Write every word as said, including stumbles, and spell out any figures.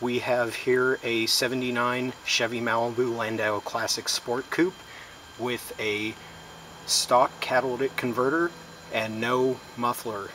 We have here a seventy-nine Chevy Malibu Landau Classic Sport Coupe with a stock catalytic converter and no muffler.